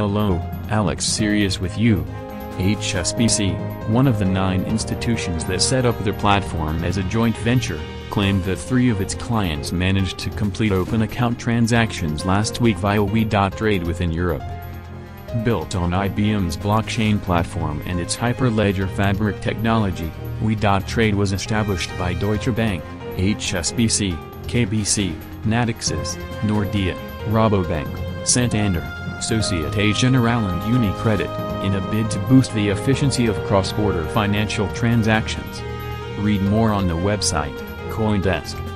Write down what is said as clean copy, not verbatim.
Hello, Alex Sirius with you. HSBC, one of the 9 institutions that set up their platform as a joint venture, claimed that 3 of its clients managed to complete open account transactions last week via we.trade within Europe. Built on IBM's blockchain platform and its Hyperledger Fabric technology, we.trade was established by Deutsche Bank, HSBC, KBC, Natixis, Nordea, Rabobank, Santander, Société Générale and UniCredit, in a bid to boost the efficiency of cross-border financial transactions. Read more on the website, Coindesk.